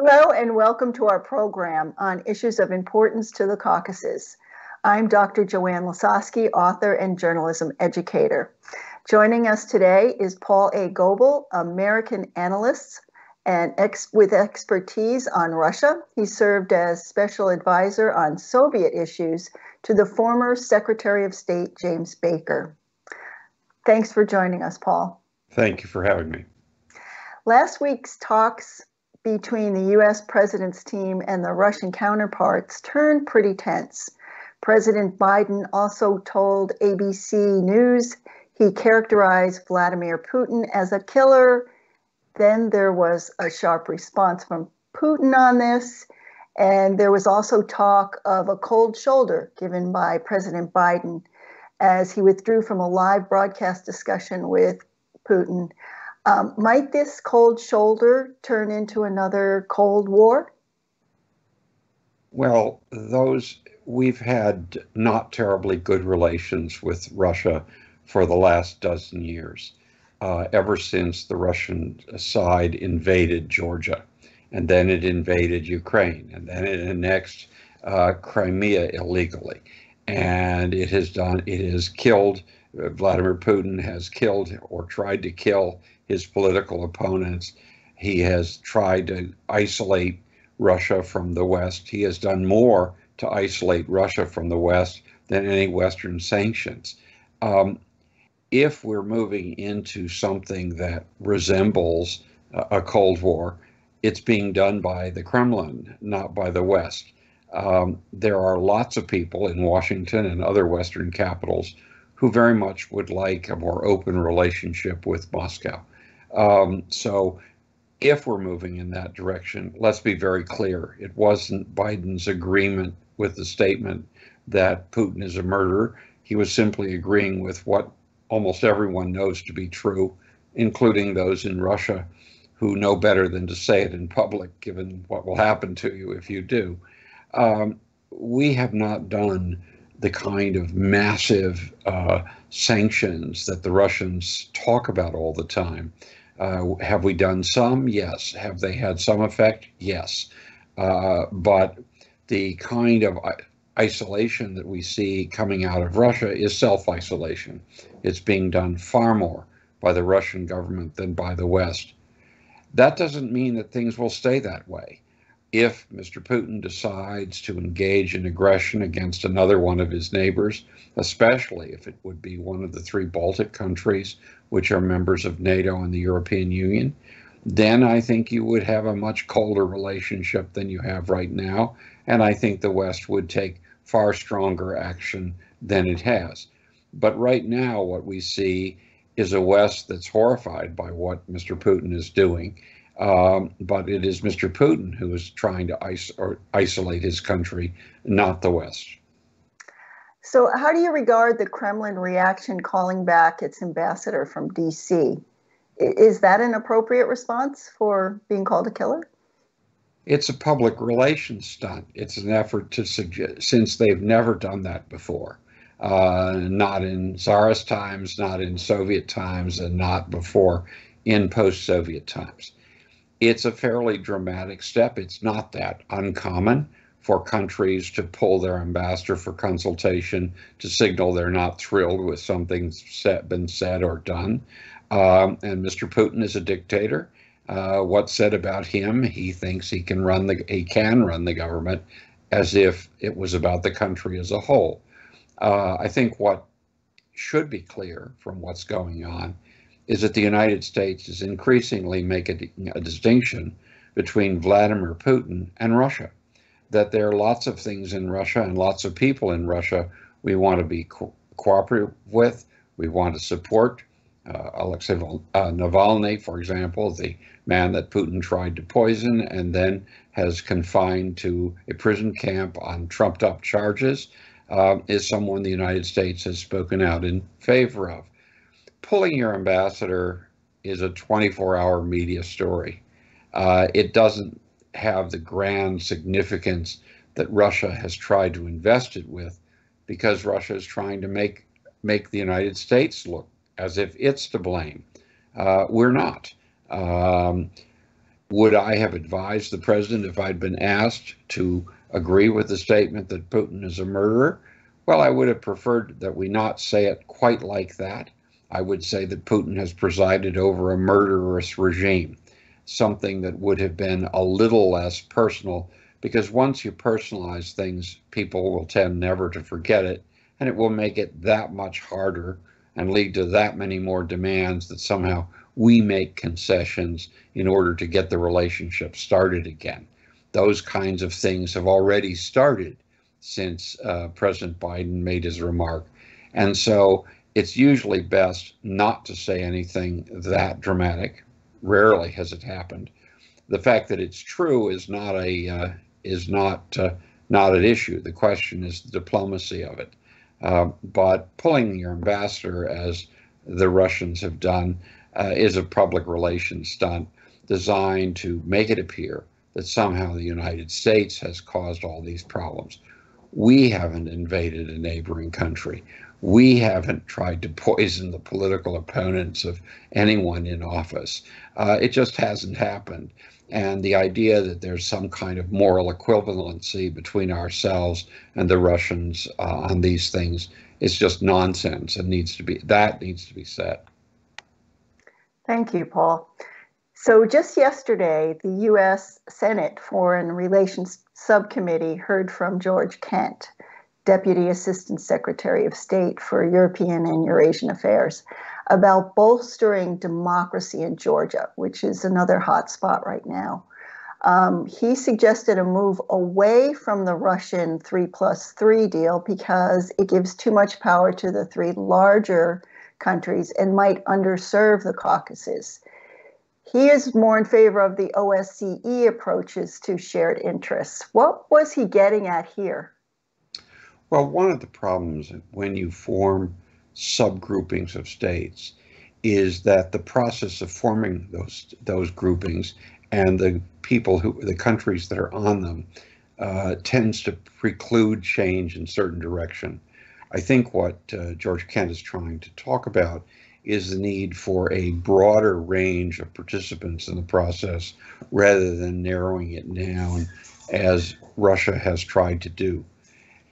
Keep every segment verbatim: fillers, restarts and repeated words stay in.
Hello and welcome to our program on issues of importance to the Caucasus. I'm Doctor Joanne Lisosky, author and journalism educator. Joining us today is Paul A. Goble, American analyst and ex with expertise on Russia. He served as special advisor on Soviet issues to the former Secretary of State James Baker. Thanks for joining us, Paul. Thank you for having me. Last week's talks between the U S president's team and the Russian counterparts turned pretty tense. President Biden also told A B C News he characterized Vladimir Putin as a killer. Then there was a sharp response from Putin on this, and there was also talk of a cold shoulder given by President Biden as he withdrew from a live broadcast discussion with Putin. Um, might this cold shoulder turn into another Cold War? Well, those we've had not terribly good relations with Russia for the last dozen years, uh, ever since the Russian side invaded Georgia, and then it invaded Ukraine, and then it annexed uh, Crimea illegally, and it has done. It has killed. Vladimir Putin has killed or tried to kill his political opponents. He has tried to isolate Russia from the West. He has done more to isolate Russia from the West than any Western sanctions. Um, if we're moving into something that resembles a Cold War, it's being done by the Kremlin, not by the West. Um, there are lots of people in Washington and other Western capitals who very much would like a more open relationship with Moscow. Um, so if we're moving in that direction, let's be very clear. It wasn't Biden's agreement with the statement that Putin is a murderer. He was simply agreeing with what almost everyone knows to be true, including those in Russia who know better than to say it in public, given what will happen to you if you do. Um, we have not done the kind of massive uh, sanctions that the Russians talk about all the time. Uh, have we done some? Yes. Have they had some effect? Yes. Uh, but the kind of isolation that we see coming out of Russia is self-isolation. It's being done far more by the Russian government than by the West. That doesn't mean that things will stay that way. If Mister Putin decides to engage in aggression against another one of his neighbors, especially if it would be one of the three Baltic countries, which are members of NATO and the European Union, then I think you would have a much colder relationship than you have right now. And I think the West would take far stronger action than it has. But right now, what we see is a West that's horrified by what Mister Putin is doing. Um, but it is Mister Putin who is trying to ice or isolate his country, not the West. So how do you regard the Kremlin reaction calling back its ambassador from D C? Is that an appropriate response for being called a killer? It's a public relations stunt. It's an effort to suggest, since they've never done that before. Uh, not in Tsarist times, not in Soviet times, and not before in post-Soviet times. It's a fairly dramatic step. It's not that uncommon for countries to pull their ambassador for consultation to signal they're not thrilled with something set, been said or done. Um, and Mister Putin is a dictator. Uh, what's said about him, he thinks he can run the he can run the government as if it was about the country as a whole. Uh, I think what should be clear from what's going on is that the United States is increasingly making a, a distinction between Vladimir Putin and Russia, that there are lots of things in Russia and lots of people in Russia we want to be co cooperative with. We want to support uh, Alexei uh, Navalny, for example, the man that Putin tried to poison and then has confined to a prison camp on trumped-up charges, uh, is someone the United States has spoken out in favor of. Pulling your ambassador is a twenty-four hour media story. Uh, it doesn't have the grand significance that Russia has tried to invest it with, because Russia is trying to make make the United States look as if it's to blame. Uh, we're not. Um, Would I have advised the president if I'd been asked to agree with the statement that Putin is a murderer? Well, I would have preferred that we not say it quite like that. I would say that Putin has presided over a murderous regime, something that would have been a little less personal, because once you personalize things, people will tend never to forget it, and it will make it that much harder and lead to that many more demands that somehow we make concessions in order to get the relationship started again. Those kinds of things have already started since uh, President Biden made his remark. And so it's usually best not to say anything that dramatic. Rarely has it happened. The fact that it's true is not a uh, is not uh, not an issue. The question is the diplomacy of it. Uh, but pulling your ambassador, as the Russians have done, uh, is a public relations stunt designed to make it appear that somehow the United States has caused all these problems. We haven't invaded a neighboring country. We haven't tried to poison the political opponents of anyone in office. Uh, it just hasn't happened. And the idea that there's some kind of moral equivalency between ourselves and the Russians uh, on these things is just nonsense. It needs to be, that needs to be said. Thank you, Paul. So just yesterday, the U S Senate Foreign Relations Subcommittee heard from George Kent, Deputy Assistant Secretary of State for European and Eurasian Affairs, about bolstering democracy in Georgia, which is another hot spot right now. Um, he suggested a move away from the Russian three plus three deal because it gives too much power to the three larger countries and might underserve the Caucasus. He is more in favor of the O S C E approaches to shared interests. What was he getting at here? Well, one of the problems when you form subgroupings of states is that the process of forming those those groupings and the people who, the countries that are on them, uh, tends to preclude change in certain direction. I think what uh, George Kent is trying to talk about is the need for a broader range of participants in the process rather than narrowing it down as Russia has tried to do.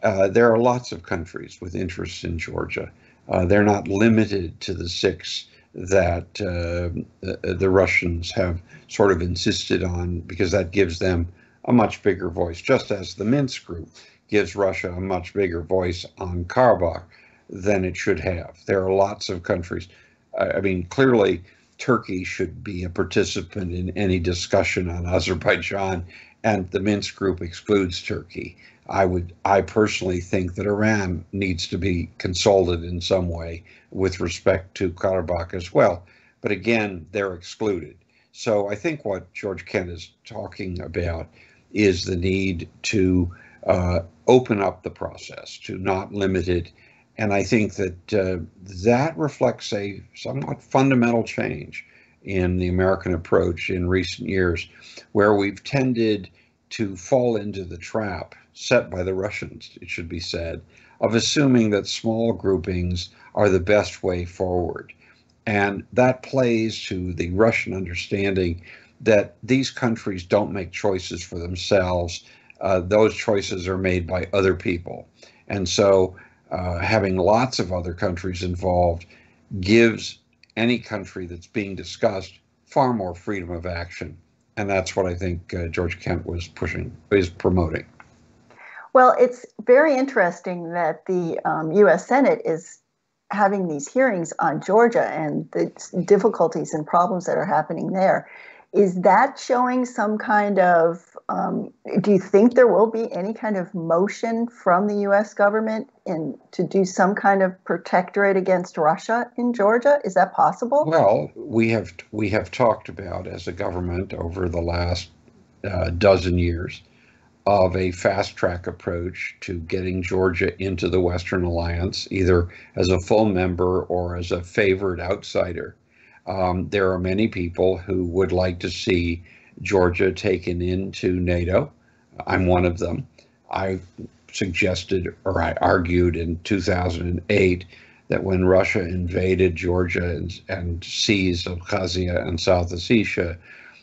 Uh, there are lots of countries with interests in Georgia. Uh, they're not limited to the six that uh, the, the Russians have sort of insisted on, because that gives them a much bigger voice, just as the Minsk group gives Russia a much bigger voice on Karabakh than it should have. There are lots of countries. I mean, clearly, Turkey should be a participant in any discussion on Azerbaijan, and the Minsk group excludes Turkey. I would, I personally think that Iran needs to be consulted in some way with respect to Karabakh as well. But again, they're excluded. So I think what George Kent is talking about is the need to uh, open up the process, to not limit it. And I think that uh, that reflects a somewhat fundamental change in the American approach in recent years, where we've tended to fall into the trap set by the Russians, it should be said, of assuming that small groupings are the best way forward. And that plays to the Russian understanding that these countries don't make choices for themselves. Uh, those choices are made by other people. And so uh, having lots of other countries involved gives any country that's being discussed far more freedom of action. And that's what I think uh, George Kent was pushing, is promoting. Well, it's very interesting that the um, U S Senate is having these hearings on Georgia and the difficulties and problems that are happening there. Is that showing some kind of, um, do you think there will be any kind of motion from the U S government in, to do some kind of protectorate against Russia in Georgia? Is that possible? Well, we have, we have talked about as a government over the last uh, dozen years of a fast-track approach to getting Georgia into the Western Alliance, either as a full member or as a favored outsider. Um, there are many people who would like to see Georgia taken into NATO. I'm one of them. I suggested, or I argued in two thousand eight, that when Russia invaded Georgia and, and seized Abkhazia and South Ossetia,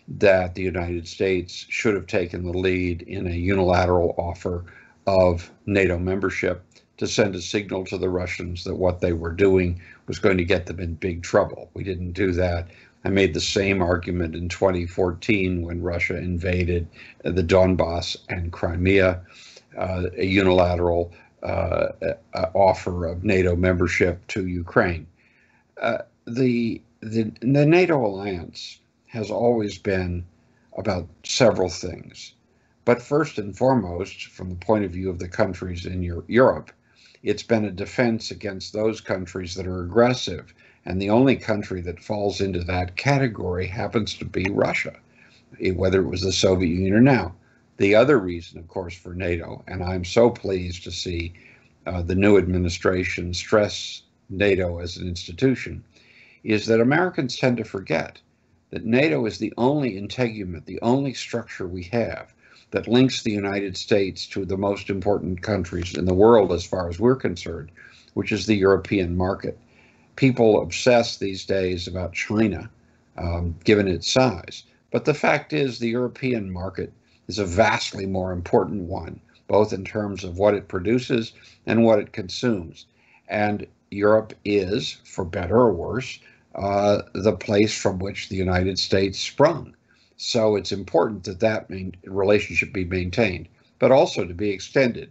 that the United States should have taken the lead in a unilateral offer of NATO membership to send a signal to the Russians that what they were doing was going to get them in big trouble. We didn't do that. I made the same argument in twenty fourteen when Russia invaded the Donbass and Crimea. Uh, a unilateral uh, uh, offer of NATO membership to Ukraine. Uh, the, the the NATO alliance has always been about several things, but first and foremost, from the point of view of the countries in Europe, it's been a defense against those countries that are aggressive, and the only country that falls into that category happens to be Russia, whether it was the Soviet Union or now. The other reason, of course, for NATO, and I'm so pleased to see uh, the new administration stress NATO as an institution, is that Americans tend to forget that NATO is the only integument, the only structure we have that links the United States to the most important countries in the world as far as we're concerned, which is the European market. People obsess these days about China, um, given its size, but the fact is the European market is a vastly more important one, both in terms of what it produces and what it consumes. And Europe is, for better or worse, uh, the place from which the United States sprung. So it's important that that main relationship be maintained, but also to be extended.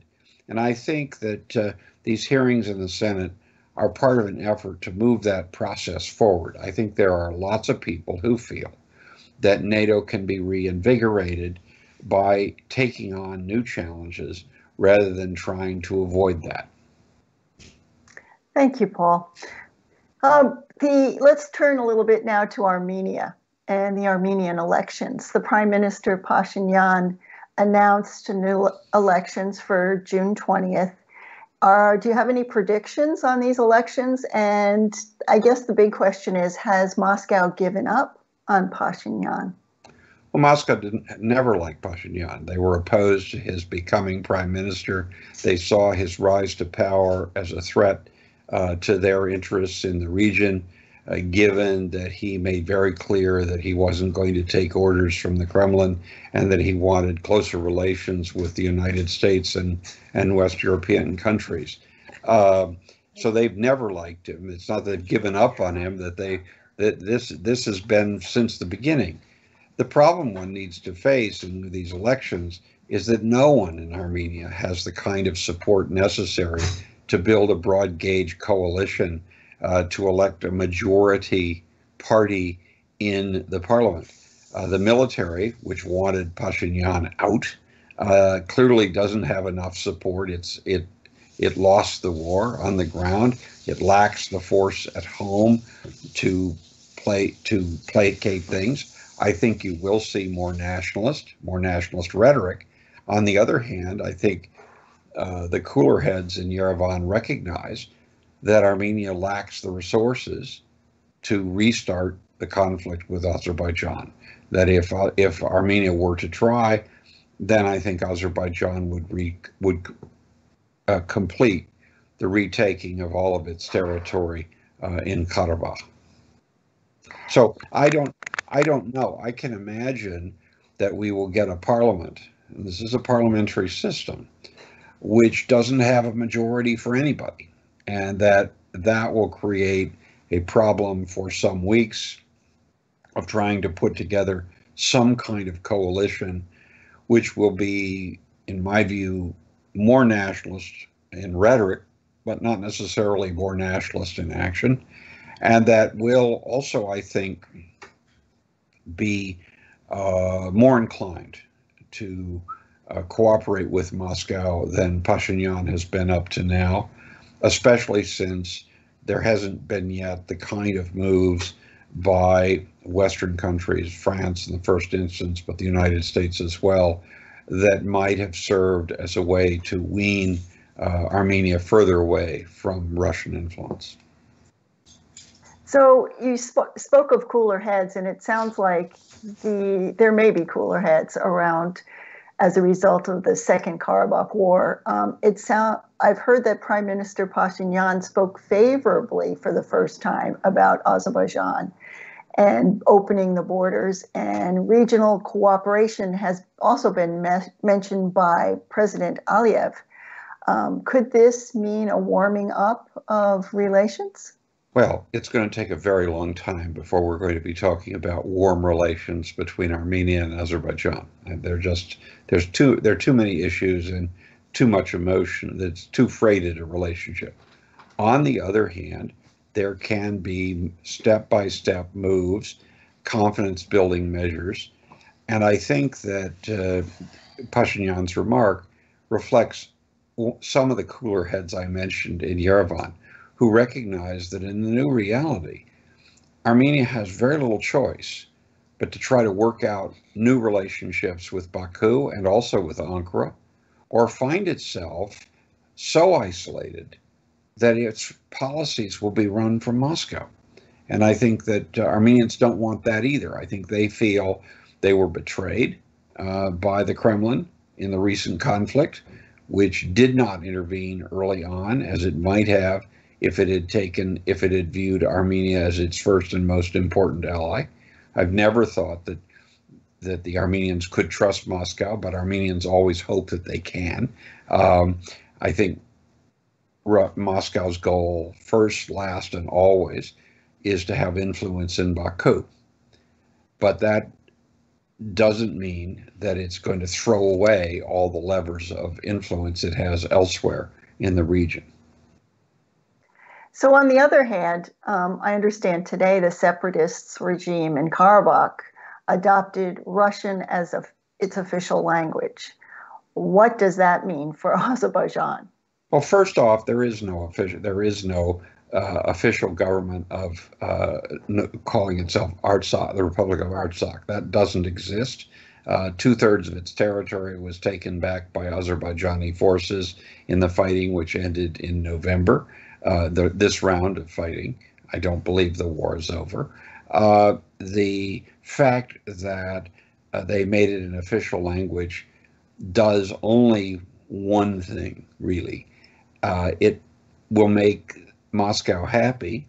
And I think that uh, these hearings in the Senate are part of an effort to move that process forward. I think there are lots of people who feel that NATO can be reinvigorated by taking on new challenges rather than trying to avoid that. Thank you, Paul. Um, the, let's turn a little bit now to Armenia and the Armenian elections. The Prime Minister Pashinyan announced new elections for June twentieth. Are, do you have any predictions on these elections? And I guess the big question is, has Moscow given up on Pashinyan? Well, Moscow didn't, never liked Pashinyan. They were opposed to his becoming prime minister. They saw his rise to power as a threat uh, to their interests in the region, uh, given that he made very clear that he wasn't going to take orders from the Kremlin and that he wanted closer relations with the United States and, and West European countries. Uh, so they've never liked him. It's not that they've given up on him, that they that this this has been since the beginning. The problem one needs to face in these elections is that no one in Armenia has the kind of support necessary to build a broad gauge coalition uh, to elect a majority party in the parliament. Uh, the military, which wanted Pashinyan out, uh, clearly doesn't have enough support. It's, it, it lost the war on the ground. It lacks the force at home to, play, to placate things. I think you will see more nationalist, more nationalist rhetoric. On the other hand, I think uh, the cooler heads in Yerevan recognize that Armenia lacks the resources to restart the conflict with Azerbaijan. That if uh, if Armenia were to try, then I think Azerbaijan would re would uh, complete the retaking of all of its territory uh, in Karabakh. So I don't. I don't know. I can imagine that we will get a parliament, and this is a parliamentary system, which doesn't have a majority for anybody, and that that will create a problem for some weeks of trying to put together some kind of coalition, which will be, in my view, more nationalist in rhetoric, but not necessarily more nationalist in action, and that will also, I think, be uh, more inclined to uh, cooperate with Moscow than Pashinyan has been up to now, especially since there hasn't been yet the kind of moves by Western countries, France in the first instance, but the United States as well, that might have served as a way to wean uh, Armenia further away from Russian influence. So you sp spoke of cooler heads, and it sounds like the there may be cooler heads around as a result of the Second Karabakh War. Um, it sound I've heard that Prime Minister Pashinyan spoke favorably for the first time about Azerbaijan, and opening the borders. And regional cooperation has also been me- mentioned by President Aliyev. Um, could this mean a warming up of relations? Well, it's going to take a very long time before we're going to be talking about warm relations between Armenia and Azerbaijan. And they're just, there's too, there are too many issues and too much emotion. That's too freighted a relationship. On the other hand, there can be step-by-step moves, confidence-building measures, and I think that uh, Pashinyan's remark reflects some of the cooler heads I mentioned in Yerevan, who recognize that in the new reality, Armenia has very little choice but to try to work out new relationships with Baku and also with Ankara, or find itself so isolated that its policies will be run from Moscow. And I think that uh, Armenians don't want that either. I think they feel they were betrayed uh, by the Kremlin in the recent conflict, which did not intervene early on as it might have if it had taken, if it had viewed Armenia as its first and most important ally. I've never thought that that the Armenians could trust Moscow, but Armenians always hope that they can. Um, I think Moscow's goal, first, last, and always, is to have influence in Baku. But that doesn't mean that it's going to throw away all the levers of influence it has elsewhere in the region. So on the other hand, um, I understand today the separatists regime in Karabakh adopted Russian as a, its official language. What does that mean for Azerbaijan? Well, first off, there is no official there is no uh, official government of uh, no, calling itself Artsakh, the Republic of Artsakh. That doesn't exist. Uh, two-thirds of its territory was taken back by Azerbaijani forces in the fighting, which ended in November. Uh, the, this round of fighting, I don't believe the war is over. Uh, the fact that uh, they made it an official language does only one thing, really. Uh, it will make Moscow happy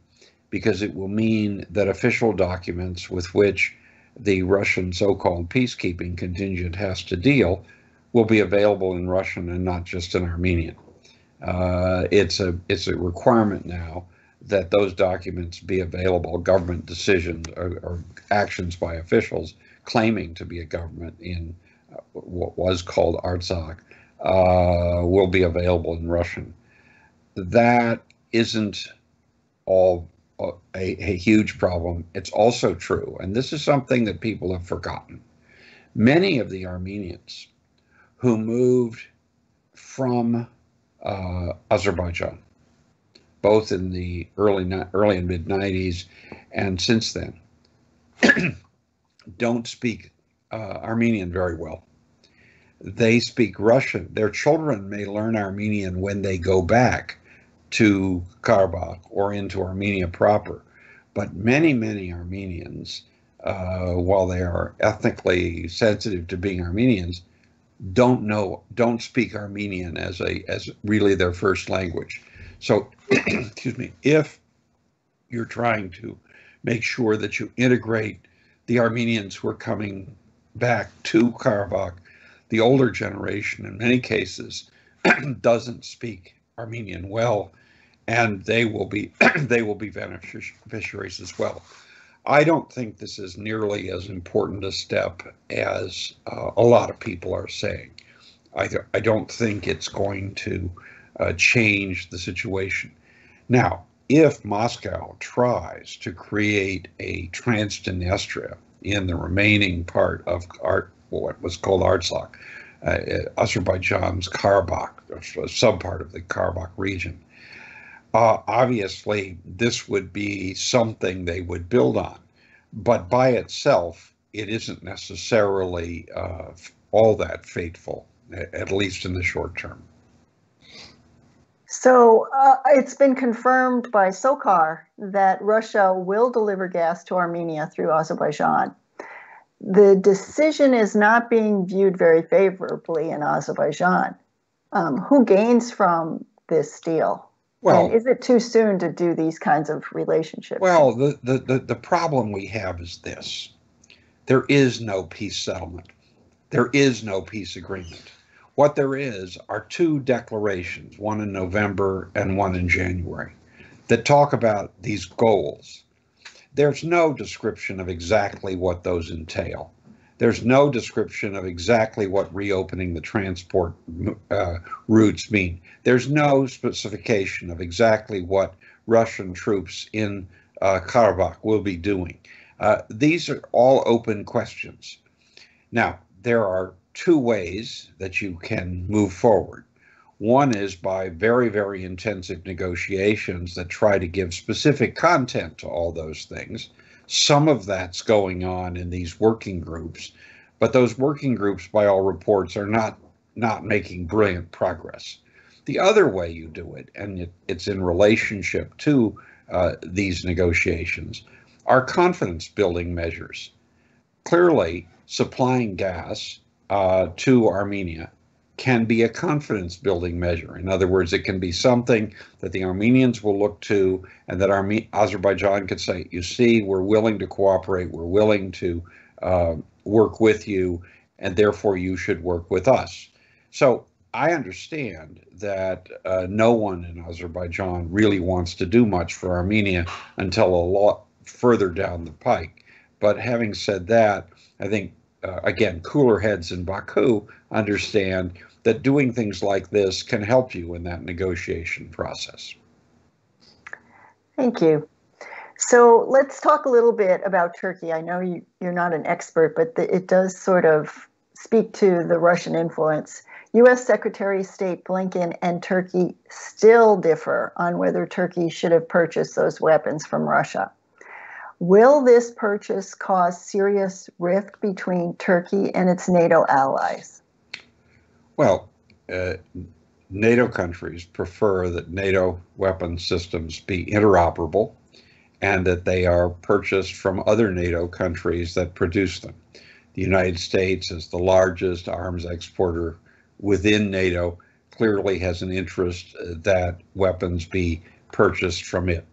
because it will mean that official documents with which the Russian so-called peacekeeping contingent has to deal will be available in Russian and not just in Armenian. Uh, it's a it's a requirement now that those documents be available, government decisions or, or actions by officials claiming to be a government in what was called Artsakh, uh, will be available in Russian. That isn't all uh, a, a huge problem. It's also true, and this is something that people have forgotten. Many of the Armenians who moved from uh, Azerbaijan, both in the early, early and mid nineties and since then, don't speak uh, Armenian very well. They speak Russian. Their children may learn Armenian when they go back to Karabakh or into Armenia proper. But many, many Armenians, uh, while they are ethnically sensitive to being Armenians, don't know, don't speak Armenian as a as really their first language. So, excuse me, if you're trying to make sure that you integrate the Armenians who are coming back to Karabakh, the older generation in many cases doesn't speak Armenian well, and they will be they will be beneficiaries as well. I don't think this is nearly as important a step as uh, a lot of people are saying. I, th- I don't think it's going to uh, change the situation. Now, if Moscow tries to create a Transnistria in the remaining part of Ar- what was called Artsakh, Uh, Azerbaijan's Karabakh, a subpart of the Karabakh region. Uh, obviously, this would be something they would build on, but by itself, it isn't necessarily uh, all that fateful, at least in the short term. So uh, it's been confirmed by SOCAR that Russia will deliver gas to Armenia through Azerbaijan. The decision is not being viewed very favorably in Azerbaijan. Um, who gains from this deal? Well, and is it too soon to do these kinds of relationships? Well, the, the, the, the problem we have is this. There is no peace settlement. There is no peace agreement. What there is are two declarations, one in November and one in January, that talk about these goals. There's no description of exactly what those entail. There's no description of exactly what reopening the transport uh, routes mean. There's no specification of exactly what Russian troops in uh, Karabakh will be doing. Uh, these are all open questions. Now, there are two ways that you can move forward. One is by very, very intensive negotiations that try to give specific content to all those things. Some of that's going on in these working groups, but those working groups, by all reports, are not, not making brilliant progress. The other way you do it, and it, it's in relationship to uh, these negotiations, are confidence-building measures. Clearly, supplying gas uh, to Armenia can be a confidence-building measure. In other words, it can be something that the Armenians will look to and that Arme- Azerbaijan could say, you see, we're willing to cooperate, we're willing to uh, work with you, and therefore you should work with us. So I understand that uh, no one in Azerbaijan really wants to do much for Armenia until a lot further down the pike. But having said that, I think Uh, again, cooler heads in Baku understand that doing things like this can help you in that negotiation process. Thank you. So let's talk a little bit about Turkey. I know you, you're not an expert, but the, it does sort of speak to the Russian influence. U S. Secretary of State Blinken and Turkey still differ on whether Turkey should have purchased those weapons from Russia. Will this purchase cause serious rift between Turkey and its NATO allies? Well, uh, NATO countries prefer that NATO weapon systems be interoperable and that they are purchased from other NATO countries that produce them. The United States, as the largest arms exporter within NATO, clearly has an interest that weapons be purchased from it.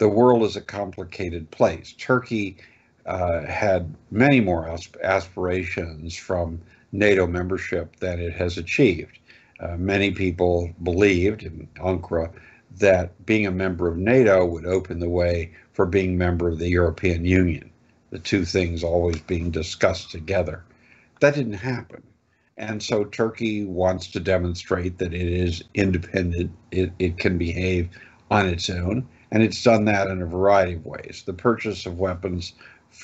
The world is a complicated place. Turkey uh, had many more asp- aspirations from NATO membership than it has achieved. Uh, many people believed in Ankara that being a member of NATO would open the way for being a member of the European Union, the two things always being discussed together. That didn't happen. And so Turkey wants to demonstrate that it is independent, it, it can behave on its own. And it's done that in a variety of ways. The purchase of weapons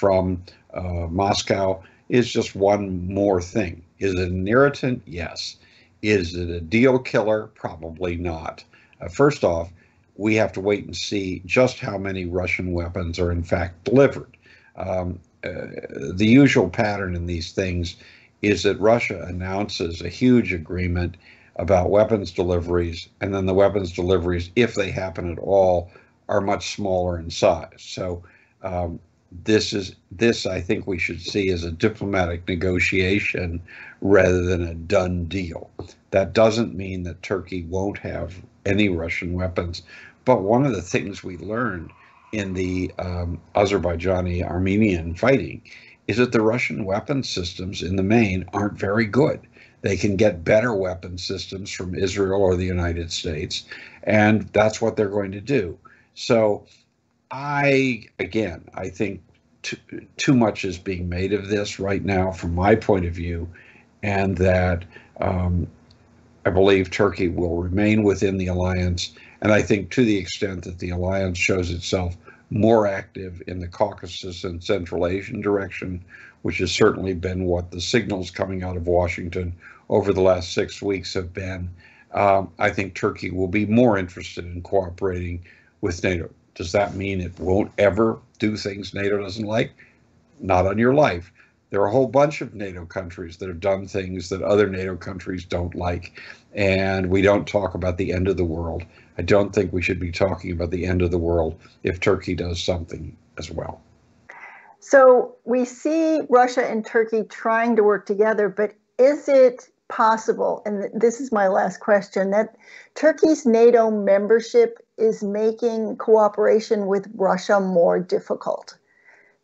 from uh, Moscow is just one more thing. Is it an irritant? Yes. Is it a deal killer? Probably not. Uh, first off, we have to wait and see just how many Russian weapons are in fact delivered. Um, uh, the usual pattern in these things is that Russia announces a huge agreement about weapons deliveries, and then the weapons deliveries, if they happen at all, are much smaller in size. So um, this is this I think we should see as a diplomatic negotiation rather than a done deal. That doesn't mean that Turkey won't have any Russian weapons. But one of the things we learned in the um, Azerbaijani-Armenian fighting is that the Russian weapon systems in the main aren't very good. They can get better weapon systems from Israel or the United States, and that's what they're going to do. So I, again, I think too, too much is being made of this right now from my point of view, and that um, I believe Turkey will remain within the alliance. And I think to the extent that the alliance shows itself more active in the Caucasus and Central Asian direction, which has certainly been what the signals coming out of Washington over the last six weeks have been, um, I think Turkey will be more interested in cooperating with NATO. Does that mean it won't ever do things NATO doesn't like? Not on your life. There are a whole bunch of NATO countries that have done things that other NATO countries don't like, and we don't talk about the end of the world. I don't think we should be talking about the end of the world if Turkey does something as well. So we see Russia and Turkey trying to work together, but is it possible, and this is my last question, that Turkey's NATO membership is making cooperation with Russia more difficult.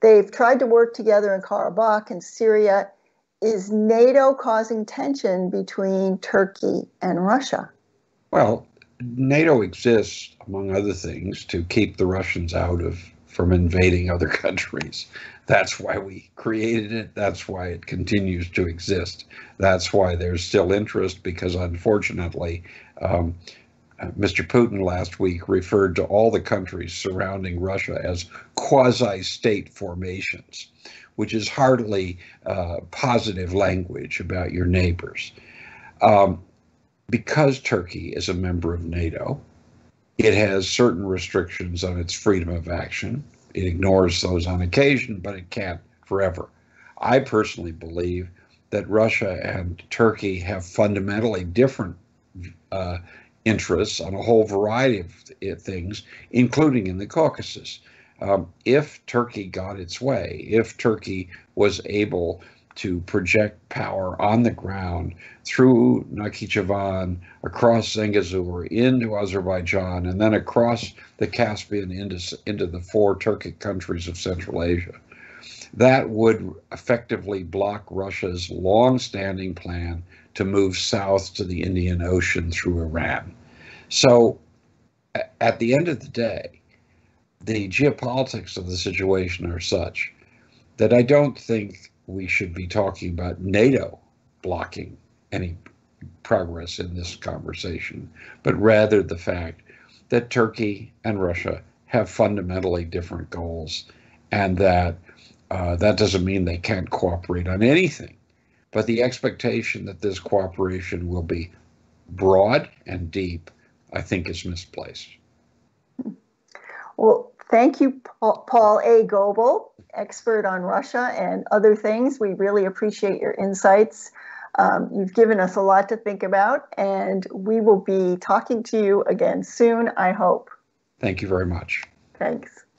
They've tried to work together in Karabakh and Syria. Is NATO causing tension between Turkey and Russia? Well, NATO exists, among other things, to keep the Russians out of from invading other countries. That's why we created it. That's why it continues to exist. That's why there's still interest, because unfortunately, um, Mister Putin last week referred to all the countries surrounding Russia as quasi-state formations, which is hardly uh, positive language about your neighbors. Um, because Turkey is a member of NATO, it has certain restrictions on its freedom of action. It ignores those on occasion, but it can't forever. I personally believe that Russia and Turkey have fundamentally different uh, interests on a whole variety of things, including in the Caucasus. Um, if Turkey got its way, if Turkey was able to project power on the ground through Nakhchivan, across Zangezur, into Azerbaijan, and then across the Caspian into, into the four Turkic countries of Central Asia, that would effectively block Russia's long-standing plan to move south to the Indian Ocean through Iran. So at the end of the day, the geopolitics of the situation are such that I don't think we should be talking about NATO blocking any progress in this conversation, but rather the fact that Turkey and Russia have fundamentally different goals, and that uh, that doesn't mean they can't cooperate on anything. But the expectation that this cooperation will be broad and deep, I think, is misplaced. Well, thank you, Paul A. Goble, expert on Russia and other things. We really appreciate your insights. Um, you've given us a lot to think about, and we will be talking to you again soon, I hope. Thank you very much. Thanks.